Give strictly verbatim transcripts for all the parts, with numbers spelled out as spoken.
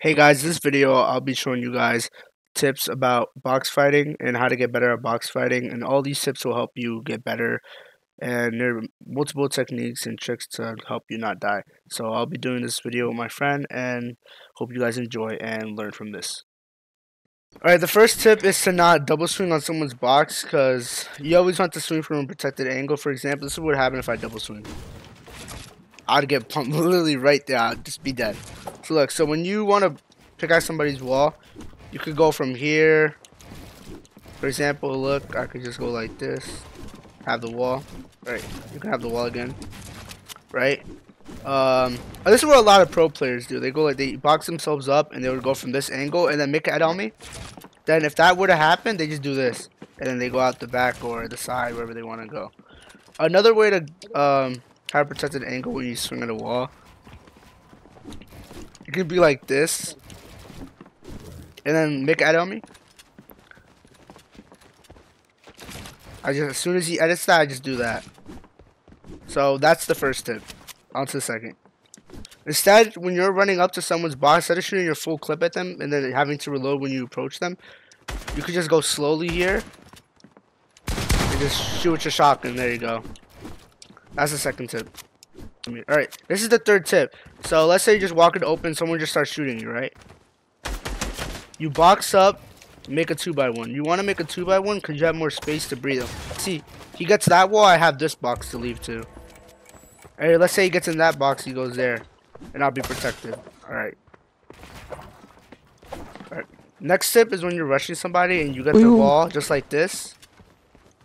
Hey guys, this video I'll be showing you guys tips about box fighting and how to get better at box fighting, and all these tips will help you get better, and there are multiple techniques and tricks to help you not die. So I'll be doing this video with my friend and hope you guys enjoy and learn from this. Alright, the first tip is to not double swing on someone's box, because you always want to swing from a protected angle. For example, this is what would happen if I double swing. I'd get pumped literally right there. I'd just be dead. So look, so when you want to pick out somebody's wall, you could go from here. For example, look, I could just go like this. Have the wall. Right. You can have the wall again. Right? Um, this is what a lot of pro players do. They go like, they box themselves up and they would go from this angle and then make it on me. Then if that were to happen, they just do this. And then they go out the back or the side, wherever they want to go. Another way to... Um, have a protected angle when you swing at a wall. You could be like this. And then Mick edit on me. I just as soon as he edits that, I just do that. So that's the first tip. On to the second. Instead, when you're running up to someone's box, instead of shooting your full clip at them and then having to reload when you approach them, you could just go slowly here. And just shoot with your shotgun. There you go. That's the second tip. I mean, alright, this is the third tip. So let's say you just walk it open, someone just starts shooting you, right? You box up, make a two by one. You want to make a two by one because you have more space to breathe. See, he gets that wall, I have this box to leave to. Alright, let's say he gets in that box, he goes there. And I'll be protected. Alright. Alright. Next tip is when you're rushing somebody and you get the wall just like this.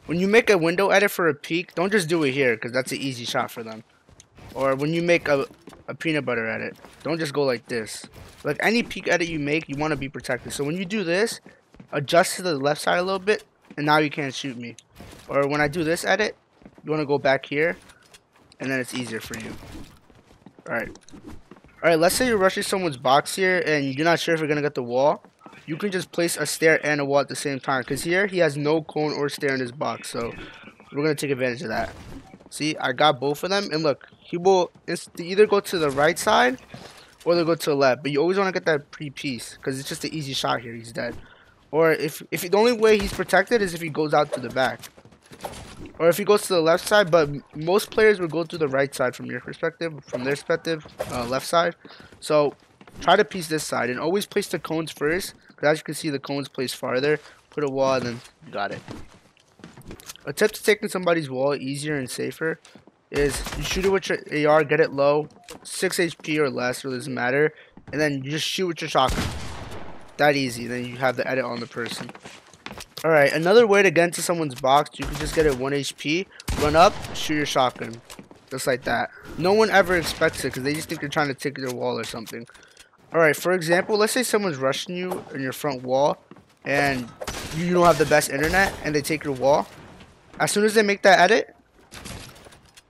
When you make a window edit for a peek, don't just do it here, because that's an easy shot for them. Or when you make a, a peanut butter edit, don't just go like this. Like any peek edit you make, you want to be protected. So when you do this, adjust to the left side a little bit, and now you can't shoot me. Or when I do this edit, you want to go back here, and then it's easier for you. Alright. Alright, let's say you're rushing someone's box here, and you're not sure if you're going to get the wall. You can just place a stair and a wall at the same time, because here he has no cone or stair in his box, so we're going to take advantage of that. See, I got both of them, and look, he will either go to the right side or they'll go to the left, but you always want to get that pre-piece, because it's just an easy shot here, he's dead. Or if, if the only way he's protected is if he goes out to the back. Or if he goes to the left side, but most players will go to the right side from your perspective, from their perspective, uh, left side. So try to piece this side, and always place the cones first, because as you can see, the cones place farther. Put a wall, and then you got it. A tip to taking somebody's wall easier and safer is you shoot it with your A R, get it low, six H P or less, it doesn't matter, and then you just shoot with your shotgun. That easy, then you have the edit on the person. Alright, another way to get into someone's box, you can just get it one H P, run up, shoot your shotgun. Just like that. No one ever expects it, because they just think you're trying to take their wall or something. Alright, for example, let's say someone's rushing you in your front wall and you don't have the best internet and they take your wall. As soon as they make that edit,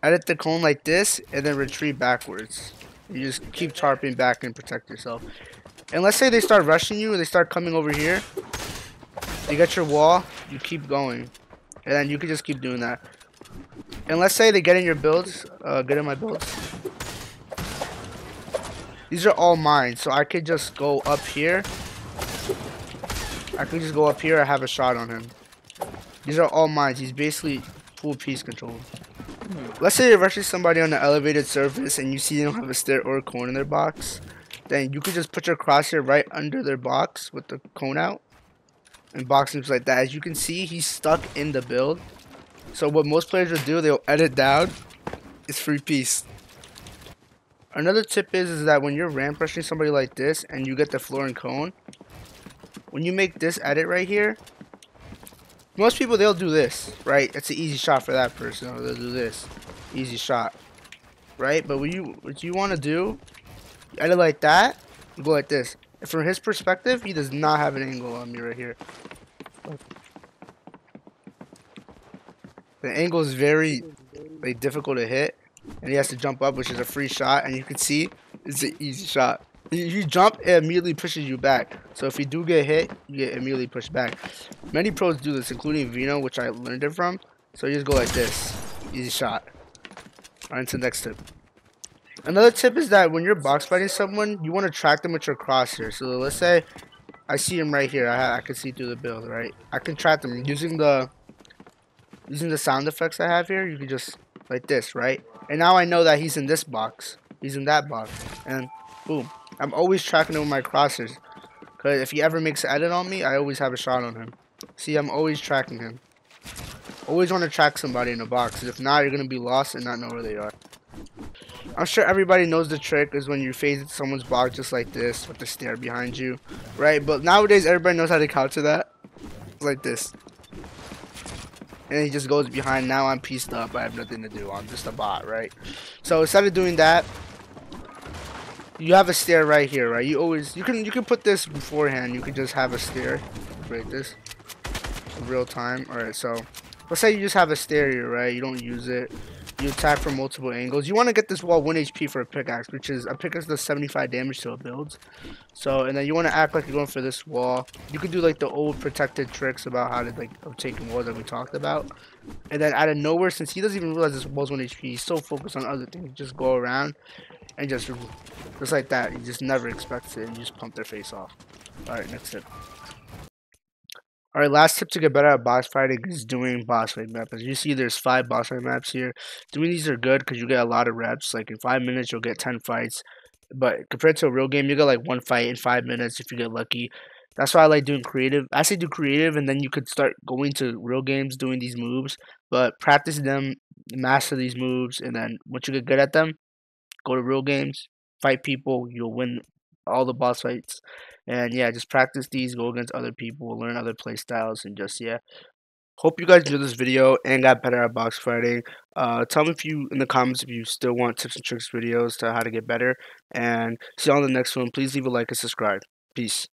edit the cone like this and then retreat backwards. You just keep tarping back and protect yourself. And let's say they start rushing you and they start coming over here. You get your wall, you keep going. And then you can just keep doing that. And let's say they get in your builds, uh, get in my builds. These are all mine, so I could just go up here. I could just go up here. I have a shot on him. These are all mine. He's basically full piece control. Hmm. Let's say you're rushing somebody on an elevated surface and you see they don't have a stair or a cone in their box. Then you could just put your crosshair right under their box with the cone out. And box moves like that. As you can see, he's stuck in the build. So what most players will do, they'll edit down. It's free piece. Another tip is, is that when you're ramp rushing somebody like this and you get the floor and cone, when you make this edit right here, most people, they'll do this, right? It's an easy shot for that person, or they'll do this. Easy shot, right? But what you, what you want to do, you edit like that, you go like this. And from his perspective, he does not have an angle on me right here. The angle is very like, difficult to hit. And he has to jump up, which is a free shot, and you can see it's an easy shot. You jump, it immediately pushes you back. So if you do get hit, you get immediately pushed back. Many pros do this, including Vino, which I learned it from. So you just go like this, easy shot. All right, to the next tip. Another tip is that when you're box fighting someone, you want to track them with your crosshair. So let's say I see him right here. I, I can see through the build, right? I can track them using the using the sound effects I have here. You can just like this, right? And now I know that he's in this box. He's in that box, and boom! I'm always tracking him with my crosshairs. Cause if he ever makes an edit on me, I always have a shot on him. See, I'm always tracking him. Always want to track somebody in a box. If not, you're gonna be lost and not know where they are. I'm sure everybody knows the trick is when you phase someone's box just like this with the snare behind you, right? But nowadays everybody knows how to counter that, like this. And he just goes behind. Now I'm pieced up. I have nothing to do. I'm just a bot, right? So instead of doing that, you have a stair right here, right? You always you can you can put this beforehand. You can just have a stair, right? This real time. All right. So let's say you just have a stair here, right? You don't use it. You attack from multiple angles. You want to get this wall one H P for a pickaxe, which is a pickaxe does seventy-five damage to a build. So, and then you want to act like you're going for this wall. You can do like the old protected tricks about how to like take walls that we talked about. And then out of nowhere, since he doesn't even realize this wall's one H P, he's so focused on other things. You just go around and just, just like that. You just never expect it and you just pump their face off. All right, next tip. Alright, last tip to get better at boss fighting is doing boss fight maps. As you see, there's five boss fight maps here. Doing these are good because you get a lot of reps. Like in five minutes, you'll get ten fights. But compared to a real game, you get like one fight in five minutes if you get lucky. That's why I like doing creative. I say do creative, and then you could start going to real games doing these moves. But practice them, master these moves, and then once you get good at them, go to real games, fight people, you'll win all the boss fights. And yeah, just practice these, go against other people, learn other play styles, and just yeah. Hope you guys enjoyed this video and got better at box fighting. Uh, tell me if you in the comments if you still want tips and tricks videos to how to get better. And see you on the next one. Please leave a like and subscribe. Peace.